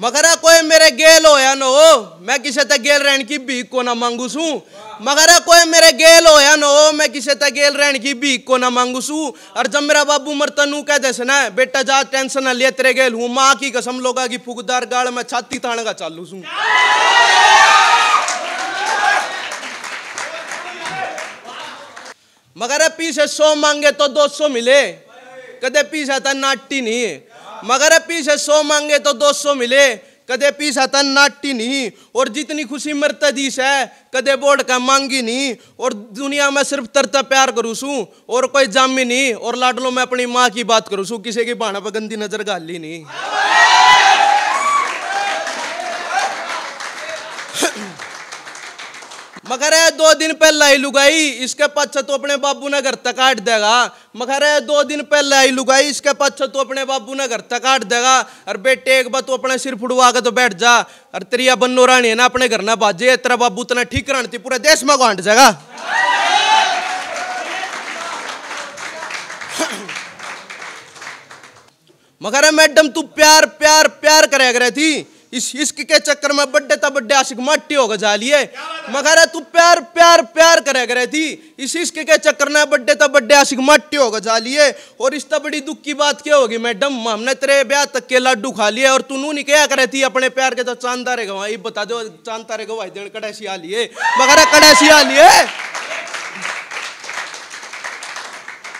मगरा कोई मेरे गेल होया नो, मैं किसे तक गेल रहन की भीख को ना मांगू सू। मगरा कोई मेरे गेल होया नो, मैं किसे तक गेल रहन की भीख को ना मांगू सू। और जब मेरा बाबू मरतनू कह जैसे ना बेटा जा टेंशन ना ले तेरे गेल हूँ। माँ की कसम लोगा की फुकदार गाड़ में छाती ताने का चालू सू। मगरा पीछे 100 मांगे तो 200 मिले, कदे पीछा था नाटी नहीं है। मगर पीछे 100 मांगे तो 200 मिले, कदे पीछा था नाटी नहीं। और जितनी खुशी मर्तदीश है कदे बोर्ड का मांगी नहीं। और दुनिया में सिर्फ तरता प्यार करूँ सूँ और कोई जामी नहीं। और लाडलो मैं अपनी माँ की बात करूँ सूँ, किसी की भाना पर गंदी नजर गाली नहीं। मगर है 2 दिन पहले आई लुगाई इसके पाछा तो अपने बाबू ने घर तक काट देगा। मगर है 2 दिन पहले आई लुगाई इसके पाछा तो अपने बाबू ने घर तक काट देगा। अरे बेटे एक बार तू अपने सिर फुड़वा के तो बैठ जा। अरे तेरी बन्नो रानी है ना अपने घर ना बाजे, तेरा बाबू तना ठीक रानती पूरे देश में गांट जाएगा। मगर है मैडम तू प्यार प्यार प्यार करे करे थी, इस इश्क के चक्कर में बड्डे ता बड्डे आशिक मट्टी होगा जा लिए। मगर तू प्यार प्यार प्यार करे करे थी, इस इश्क के चक्कर में बड्डे ता बड्डे आशिक मट्टी होगा जा लिए। और इस तो बड़ी दुख की बात क्या होगी मैडम, हमने तेरे ब्याह तक के लाडू खा लिए और तू नू नहीं क्या करे थी अपने प्यार के तो चांद तारे गवाई बता दो, चांद तारे गवाई देने कड़ैसी आ लिए। मगर कड़ैसी आ लिए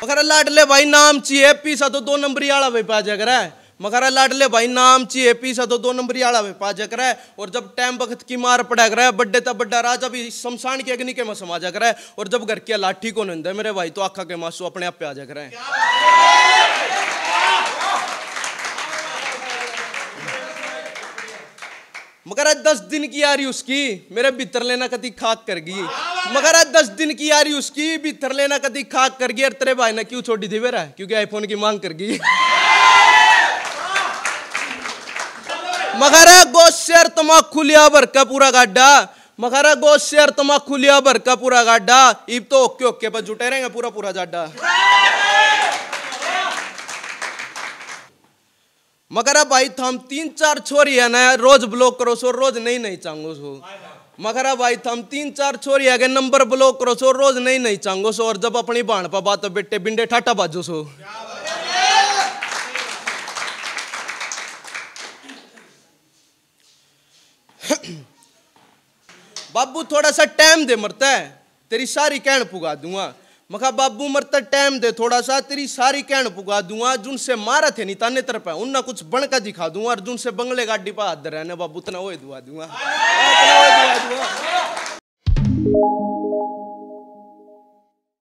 मगर लाडले भाई नाम चाहिए, पीसा तो 2 नंबरी आला भाई पा जा करे। मगर लाडले भाई नाम चाहिए, पीसा तो 2 नंबरी आला में पा जा करे। और जब टाइम वक्त की मार पड़ा करे बड्डे तब बड्डा राजा भी शमशान की अग्नि के में समा जा करे। और जब घर की लाठी को नंदे मेरे भाई तो आँखा के मासू अपने आप पे आ जा करे। मगर 10 दिन की यारी उसकी मेरे भीतर लेना कति खाक कर गई। मगर 10 दिन की यारी उसकी भीतर लेना कति खाक कर गई। और तेरे भाई ने क्यों छोड़ी थी मेरा, क्योंकि आईफोन की मांग कर गई। मगर गोशेर तमा खुलिया भर का पूरा गाड्डा। मगर गोशेर तमा खुलिया भर का पूरा गाड्डा। इब तो ओके ओके पर जुटे रहेंगे पूरा पूरा जाड्डा। मगर भाई थम 3-4 छोरी है ना रोज ब्लॉक करो सो रोज नहीं चांगो सो। मगर भाई थम 3-4 छोरी है नंबर ब्लॉक करो सो रोज नहीं चांगो सो। और जब अपनी बाण पा बात बेटे बिंडे ठाटा बाजो सो। बाबू थोड़ा सा टाइम दे मरता है तेरी सारी कहन पुगा दूंगा। मखा बाबू मरता टाइम दे थोड़ा सा तेरी सारी कहन पुगा दूंगा। जुन से मारा थे नहीं ताने तरफ है उनना कुछ बन का दिखा दूंगा। और जुन से बंगले गाड़ी पर हाथ रहने बाबू तना वो दुआ दूंगा।